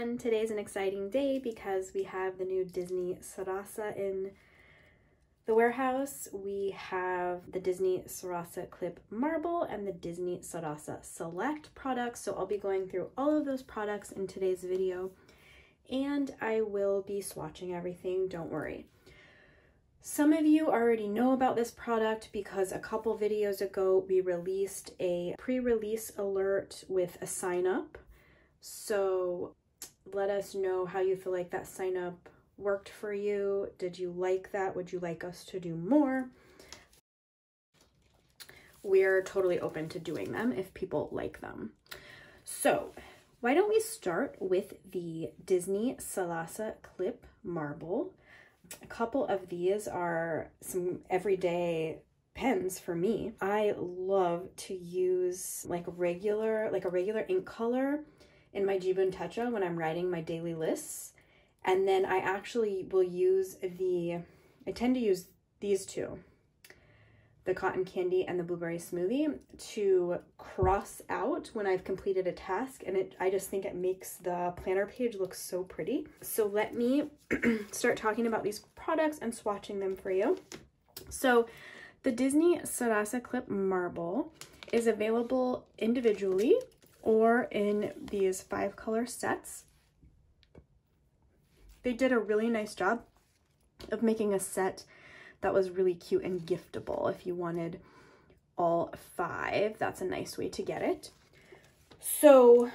fun. Today's an exciting day because we have the new Disney Sarasa in the warehouse. We have the Disney Sarasa Clip Marble and the Disney Sarasa Select products. So I'll be going through all of those products in today's video, and I will be swatching everything, don't worry. Some of you already know about this product because a couple videos ago we released a pre-release alert with a sign up. So let us know how you feel like that sign up worked for you. Did you like that? Would you like us to do more? We're totally open to doing them if people like them. So why don't we start with the Disney Sarasa Clip Marble. A couple of these are some everyday pens for me. I love to use like a regular ink color in my Jibun Techo when I'm writing my daily lists. And then I actually will use I tend to use these two, the cotton candy and the blueberry smoothie, to cross out when I've completed a task, and I just think it makes the planner page look so pretty. So let me start talking about these products and swatching them for you. So the Disney Sarasa Clip Marble is available individually or in these 5 color sets. They did a really nice job of making a set that was really cute and giftable. If you wanted all 5, that's a nice way to get it. So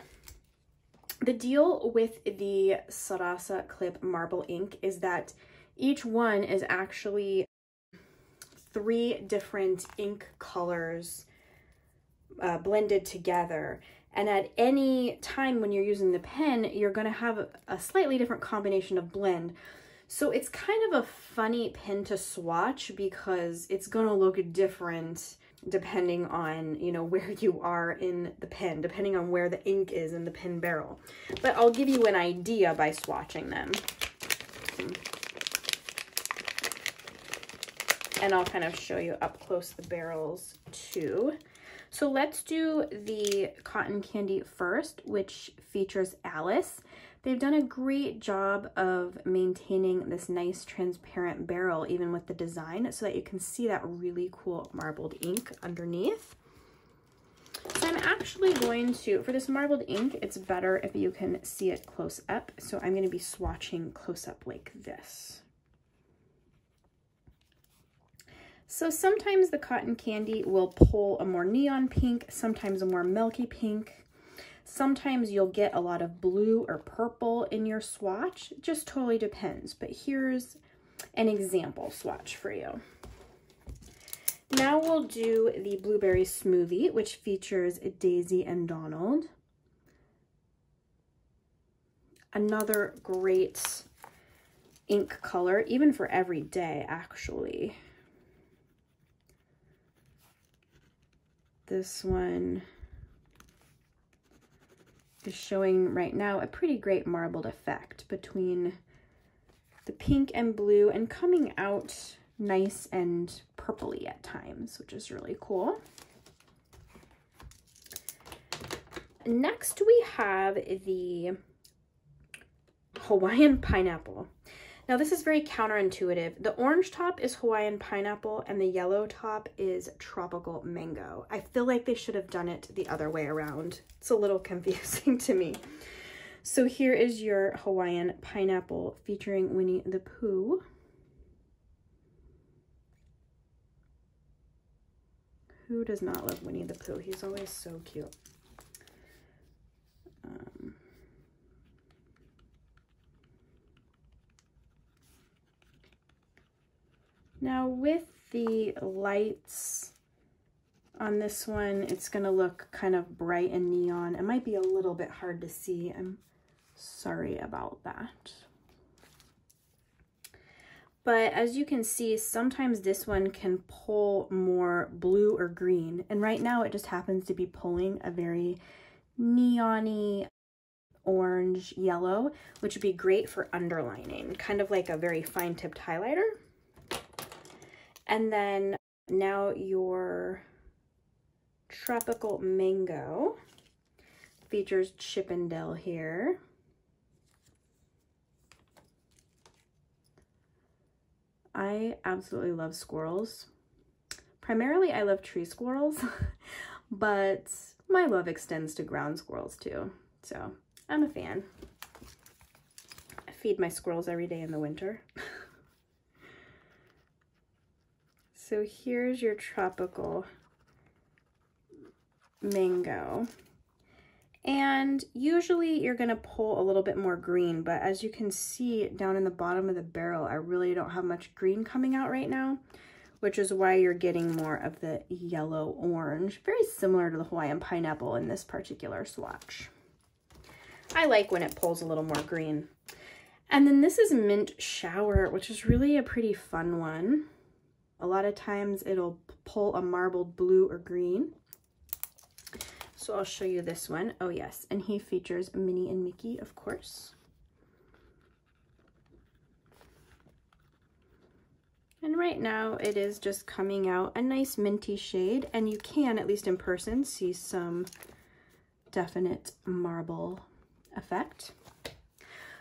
the deal with the Sarasa Clip Marble ink is that each one is actually 3 different ink colors blended together. And at any time when you're using the pen, you're gonna have a slightly different combination of blend. So it's kind of a funny pen to swatch because it's going to look different depending on, you know, where you are in the pen, depending on where the ink is in the pen barrel. But I'll give you an idea by swatching them. And I'll kind of show you up close the barrels too. So let's do the cotton candy first, which features Alice. They've done a great job of maintaining this nice transparent barrel, even with the design, so that you can see that really cool marbled ink underneath. So I'm actually going to, for this marbled ink, it's better if you can see it close up. So I'm going to be swatching close up like this. So sometimes the cotton candy will pull a more neon pink, sometimes a more milky pink. Sometimes you'll get a lot of blue or purple in your swatch. It just totally depends, but here's an example swatch for you. Now we'll do the blueberry smoothie, which features Daisy and Donald. Another great ink color, even for every day, actually. This one is showing right now a pretty great marbled effect between the pink and blue, and coming out nice and purpley at times, which is really cool. Next we have the Hawaiian pineapple. Now this is very counterintuitive. The orange top is Hawaiian pineapple and the yellow top is tropical mango. I feel like they should have done it the other way around. It's a little confusing to me. So here is your Hawaiian pineapple featuring Winnie the Pooh. Who does not love Winnie the Pooh? He's always so cute. Now with the lights on this one, it's going to look kind of bright and neon. It might be a little bit hard to see. I'm sorry about that. But as you can see, sometimes this one can pull more blue or green. And right now it just happens to be pulling a very neon-y orange yellow, which would be great for underlining, kind of like a very fine-tipped highlighter. And then now your tropical mango features Chippendale here. I absolutely love squirrels. Primarily, I love tree squirrels, but my love extends to ground squirrels too. So I'm a fan. I feed my squirrels every day in the winter. So here's your tropical mango. And usually you're gonna pull a little bit more green, but as you can see down in the bottom of the barrel, I really don't have much green coming out right now, which is why you're getting more of the yellow orange, very similar to the Hawaiian pineapple in this particular swatch. I like when it pulls a little more green. And then this is Mint Shower, which is really a pretty fun one. A lot of times it'll pull a marbled blue or green. So I'll show you this one. Oh yes, and he features Minnie and Mickey, of course. And right now it is just coming out a nice minty shade, and you can, at least in person, see some definite marble effect.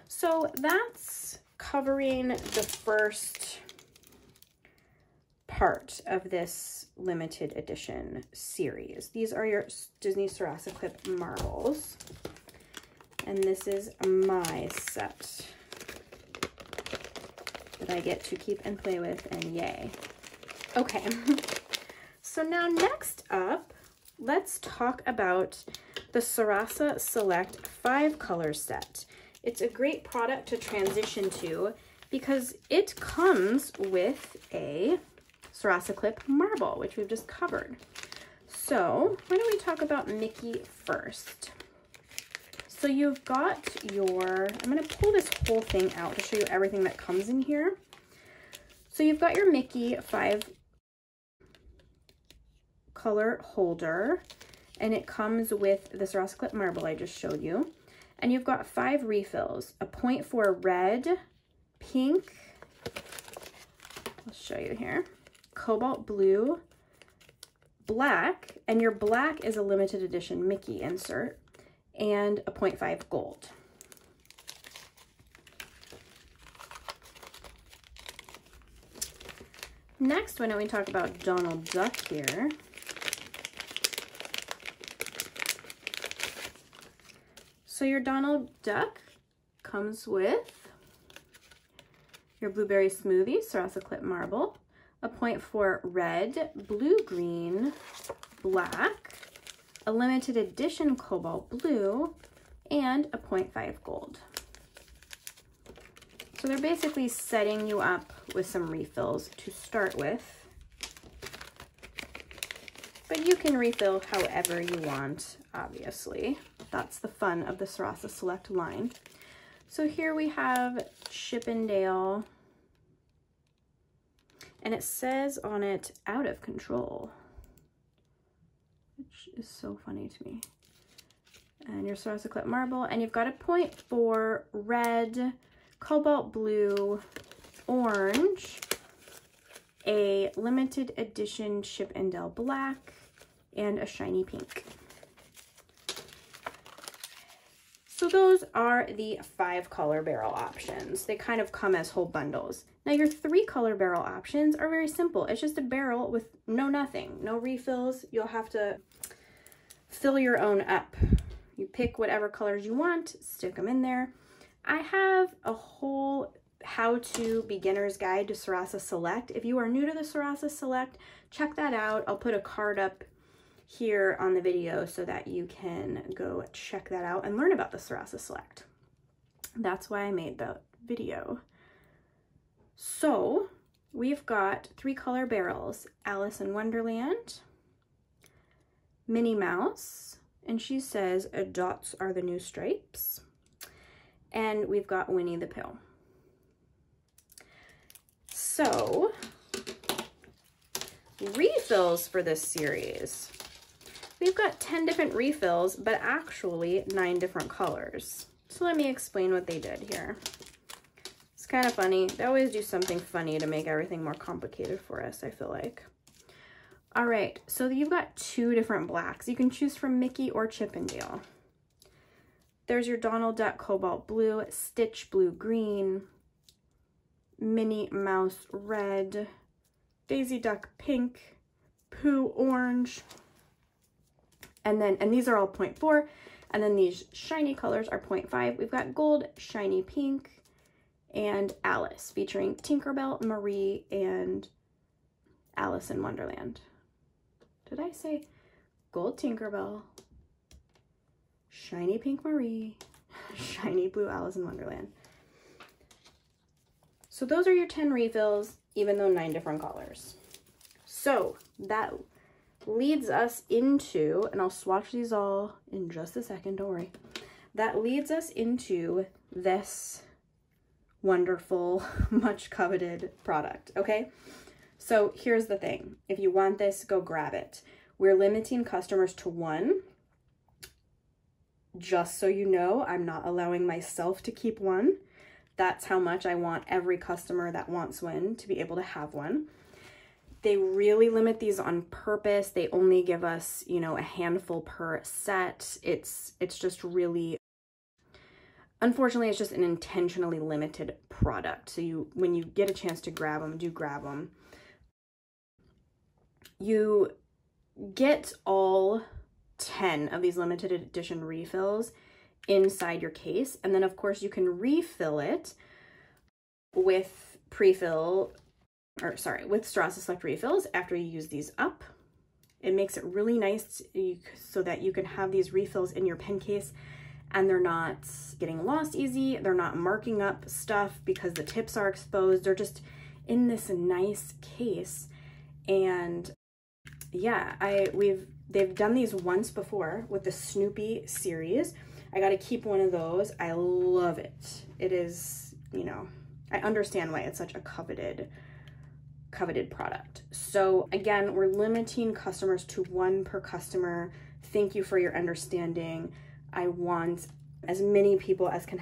So that's covering the first part of this limited edition series. These are your Disney Sarasa Clip Marbles, and this is my set that I get to keep and play with, and yay. Okay, so now next up, let's talk about the Sarasa Select 5-color set. It's a great product to transition to because it comes with a Sarasa Clip Marble, which we've just covered. So why don't we talk about Mickey first? So you've got your, I'm gonna pull this whole thing out to show you everything that comes in here. So you've got your Mickey 5-color holder, and it comes with the Sarasa Clip Marble I just showed you. And you've got 5 refills, a 0.4 red, pink, I'll show you here, cobalt blue, black, and your black is a limited edition Mickey insert, and a 0.5 gold. Next, why don't we talk about Donald Duck here. So your Donald Duck comes with your Blueberry Smoothie Sarasa Clip Marble, a 0.4 red, blue, green, black, a limited edition cobalt blue, and a 0.5 gold. So they're basically setting you up with some refills to start with, but you can refill however you want, obviously. That's the fun of the Sarasa Select line. So here we have Chippendale, and it says on it, out of control, which is so funny to me. And your Sarasa Clip Marble, and you've got a 0.4 red, cobalt blue, orange, a limited edition Chippendale black, and a shiny pink. So those are the 5-color barrel options. They kind of come as whole bundles. Now your 3-color barrel options are very simple. It's just a barrel with nothing, no refills. You'll have to fill your own up. You pick whatever colors you want, stick them in there. I have a whole how-to beginner's guide to Sarasa Select. If you are new to the Sarasa Select, check that out. I'll put a card up here on the video so that you can go check that out and learn about the Sarasa Select. That's why I made the video. So we've got 3-color barrels, Alice in Wonderland, Minnie Mouse, and she says dots are the new stripes, and we've got Winnie the Pooh. So refills for this series. We've got 10 different refills, but actually 9 different colors. So let me explain what they did here. It's kind of funny. They always do something funny to make everything more complicated for us, I feel like. All right, so you've got 2 different blacks. You can choose from Mickey or Chippendale. There's your Donald Duck Cobalt Blue, Stitch Blue Green, Minnie Mouse red, Daisy Duck pink, Pooh orange, and these are all 0.4, and then these shiny colors are 0.5. We've got gold, shiny pink, and Alice, featuring Tinkerbell, Marie, and Alice in Wonderland. Did I say gold Tinkerbell, shiny pink Marie, shiny blue Alice in Wonderland? So those are your 10 refills, even though 9 different colors. So that leads us into, and I'll swatch these all in just a second, don't worry. That leads us into this wonderful, much coveted product, okay? So here's the thing. If you want this, go grab it. We're limiting customers to 1. Just so you know, I'm not allowing myself to keep 1. That's how much I want every customer that wants one to be able to have one. They really limit these on purpose. They only give us, you know, a handful per set. It's just really, unfortunately, it's just an intentionally limited product. So when you get a chance to grab them, do grab them. You get all 10 of these limited edition refills inside your case, and then of course you can refill it with Sarasa Select refills after you use these up. It makes it really nice so that you can have these refills in your pen case and they're not getting lost easy, they're not marking up stuff because the tips are exposed, they're just in this nice case. And yeah, they've done these once before with the Snoopy series. I got to keep one of those. I love it. It is, you know, I understand why it's such a coveted product. So again, we're limiting customers to 1 per customer. Thank you for your understanding. I want as many people as can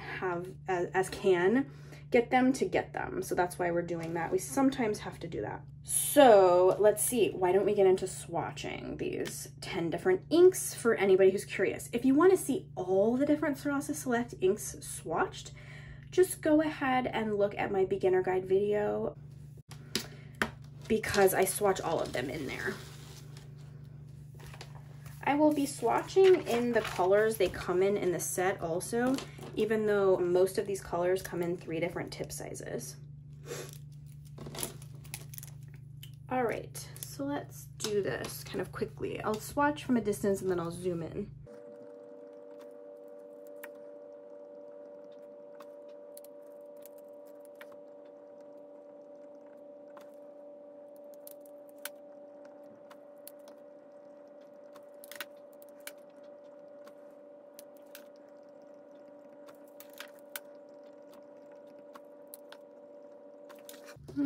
get them to get them. So that's why we're doing that. We sometimes have to do that. So let's see, why don't we get into swatching these 10 different inks for anybody who's curious. If you want to see all the different Sarasa Select inks swatched, just go ahead and look at my beginner guide video because I swatch all of them in there. I will be swatching in the colors they come in the set also, even though most of these colors come in 3 different tip sizes. All right, so let's do this kind of quickly. I'll swatch from a distance and then I'll zoom in.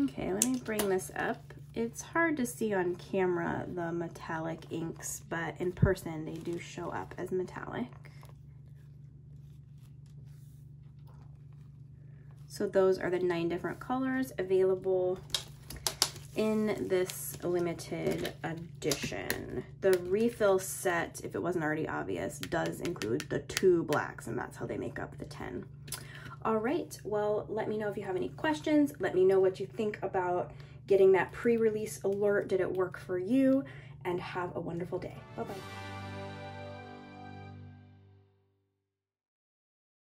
Okay, let me bring this up. It's hard to see on camera the metallic inks, but in person they do show up as metallic. So those are the 9 different colors available in this limited edition. The refill set, if it wasn't already obvious, does include the 2 blacks, and that's how they make up the 10. All right, well, let me know if you have any questions. Let me know what you think about getting that pre-release alert. Did it work for you? And have a wonderful day. Bye-bye.